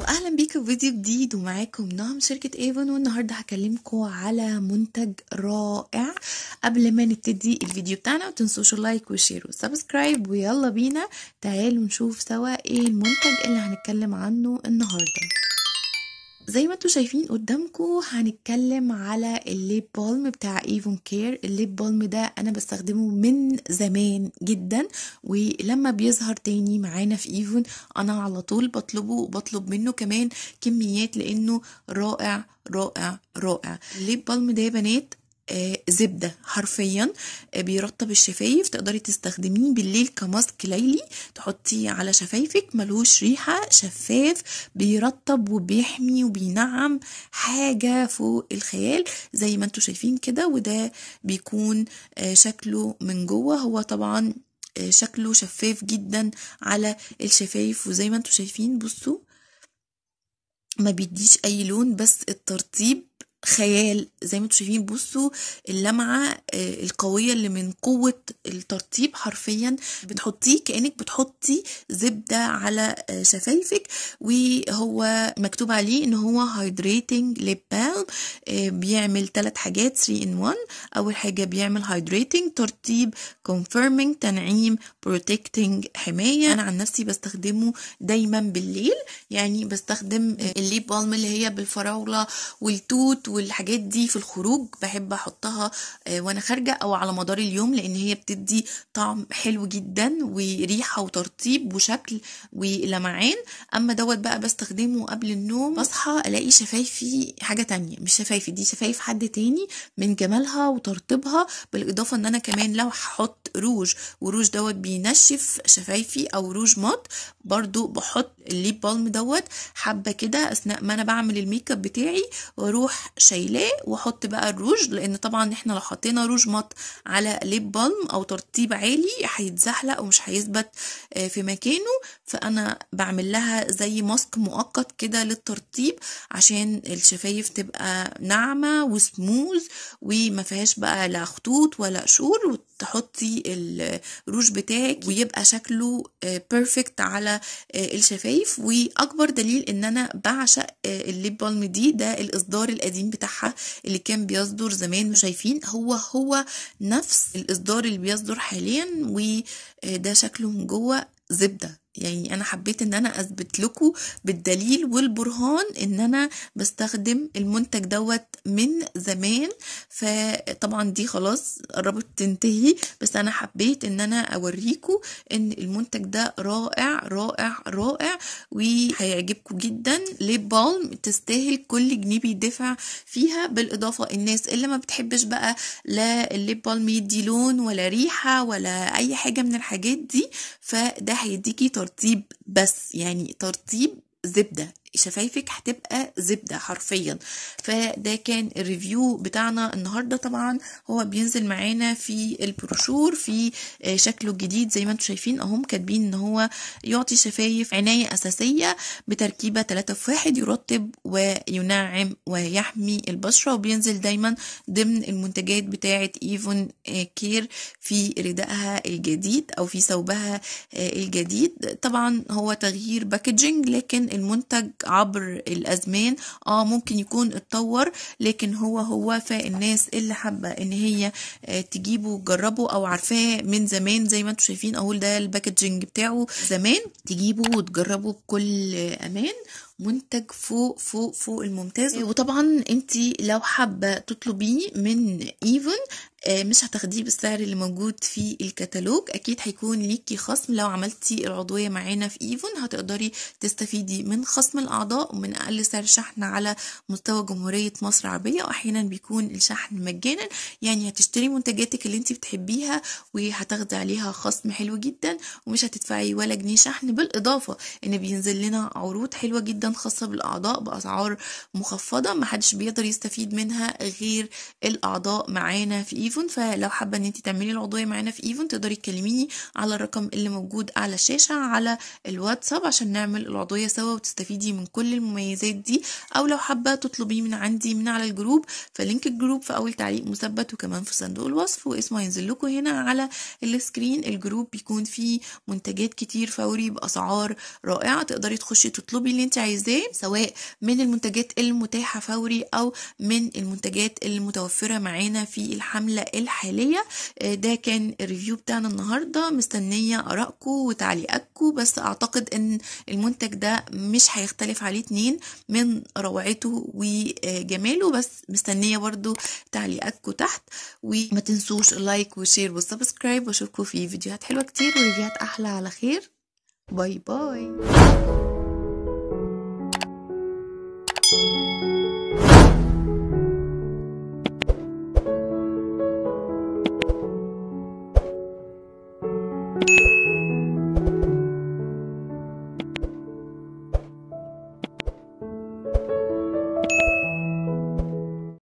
واهلا بيكم في فيديو جديد ومعاكم نهى من شركه ايفون. والنهارده هكلمكم على منتج رائع. قبل ما نبتدي الفيديو بتاعنا ما تنسوش اللايك وشير وسبسكرايب، ويلا بينا تعالوا نشوف سوا ايه المنتج اللي هنتكلم عنه النهارده. زي ما انتوا شايفين قدامكم هنتكلم على الليب بالم بتاع ايفون كير. الليب بالم ده انا بستخدمه من زمان جدا، ولما بيظهر تاني معانا في ايفون انا على طول بطلبه وبطلب منه كمان كميات لانه رائع رائع رائع. الليب بالم ده يا بنات زبدة حرفيا، بيرطب الشفايف، تقدري تستخدميه بالليل كماسك ليلي تحطيه على شفايفك، ملهوش ريحة، شفاف، بيرطب وبيحمي وبينعم، حاجة فوق الخيال زي ما انتوا شايفين كده. وده بيكون شكله من جوه، هو طبعا شكله شفاف جدا على الشفايف، وزي ما انتوا شايفين بصوا ما بيديش اي لون، بس الترطيب خيال زي ما انتوا شايفين. بصوا اللمعه القويه اللي من قوه الترطيب، حرفيا بتحطيه كانك بتحطي زبده على شفايفك. وهو مكتوب عليه ان هو هايدريتنج ليب بالم، بيعمل 3 حاجات 3 in 1. اول حاجه بيعمل هايدريتنج، ترطيب، كونفيرمينج تنعيم، بروتكتنج حمايه. انا عن نفسي بستخدمه دايما بالليل، يعني بستخدم الليب بالم اللي هي بالفراوله والتوت والحاجات دي في الخروج، بحب احطها وانا خارجه او على مدار اليوم لان هي بتدي طعم حلو جدا وريحه وترطيب وشكل ولمعان. اما دوت بقى بستخدمه قبل النوم، بصحى الاقي شفايفي حاجه تانية، مش شفايفي دي، شفايف حد تاني من جمالها وترطيبها. بالاضافه ان انا كمان لو هحط روج، وروج دوت بينشف شفايفي، او روج مات، برضو بحط الليب بالم دوت حبه كده اثناء ما انا بعمل الميك اب بتاعي، واروح شايلاه واحط بقى الروج. لان طبعا احنا لو حطينا روج مط على ليب بالم او ترطيب عالي هيتزحلق ومش هيثبت في مكانه، فانا بعمل لها زي ماسك مؤقت كده للترطيب عشان الشفايف تبقى ناعمه وسموز وما فيهاش بقى لا خطوط ولا قشور، وتحطي الروج بتاعك ويبقى شكله بيرفكت على الشفايف. واكبر دليل ان انا بعشق الليب بالم دي، ده الاصدار القديم بتاعها اللي كان بيصدر زمان، وشايفين هو نفس الاصدار اللي بيصدر حاليا. وده شكله من جوه زبده، يعني انا حبيت ان انا اثبت لكم بالدليل والبرهان ان انا بستخدم المنتج دوت من زمان. فطبعا دي خلاص قربت تنتهي، بس انا حبيت ان انا اوريكم ان المنتج ده رائع رائع رائع وهيعجبكم جدا. ليب بالم تستاهل كل جنيه بيدفع فيها. بالاضافه الناس اللي ما بتحبش بقى لا الليب بالم يدي لون ولا ريحه ولا اي حاجه من الحاجات دي، فده هيديكي ترطيب بس، يعني ترطيب زبدة، شفايفك هتبقى زبدة حرفيا. فده كان الريفيو بتاعنا النهاردة. طبعا هو بينزل معانا في البروشور في شكله الجديد زي ما انتم شايفين اهم، كاتبين ان هو يعطي شفايف عناية اساسية بتركيبة 3 في 1، يرطب وينعم ويحمي البشرة. وبينزل دايما ضمن المنتجات بتاعة ايفون كير في ردائها الجديد او في ثوبها الجديد. طبعا هو تغيير باكجينج، لكن المنتج عبر الازمان ممكن يكون اتطور، لكن هو فالناس اللي حابه ان هي تجيبه وتجربه او عارفاه من زمان زي ما انتم شايفين اهو، ده الباكجينج بتاعه زمان، تجيبه وتجربه بكل امان. منتج فوق فوق فوق الممتاز. وطبعا انتي لو حابه تطلبيه من ايفون مش هتاخديه بالسعر اللي موجود في الكتالوج، اكيد هيكون ليكي خصم. لو عملتي العضويه معانا في ايفون هتقدري تستفيدي من خصم الاعضاء ومن اقل سعر شحن على مستوى جمهوريه مصر العربيه، واحيانا بيكون الشحن مجانا. يعني هتشتري منتجاتك اللي انتي بتحبيها وهتاخدي عليها خصم حلو جدا ومش هتدفعي ولا جنيه شحن. بالاضافه ان بينزل لنا عروض حلوه جدا خدم خاصة بالاعضاء باسعار مخفضة محدش بيقدر يستفيد منها غير الاعضاء معانا في ايفون. فلو حابة ان انت تعملي العضوية معانا في ايفون تقدري تكلميني على الرقم اللي موجود على الشاشة على الواتساب عشان نعمل العضوية سوا وتستفيدي من كل المميزات دي، او لو حابة تطلبيه من عندي من على الجروب فلينك الجروب في اول تعليق مثبت وكمان في صندوق الوصف واسمه هينزل لكم هنا على السكرين. الجروب بيكون فيه منتجات كتير فوري باسعار رائعة تقدري تخشي تطلبي اللي انت عايزاه سواء من المنتجات المتاحة فوري او من المنتجات المتوفرة معانا في الحملة الحالية. ده كان الريفيو بتاعنا النهاردة، مستنية ارائكم وتعليقاتكم، بس اعتقد ان المنتج ده مش هيختلف عليه اتنين من روعته وجماله، بس مستنية برضو تعليقاتكم تحت، وما تنسوش اللايك والشير والسبسكرايب، واشوفكم في فيديوهات حلوة كتير وريفيوهات احلى على خير. باي باي.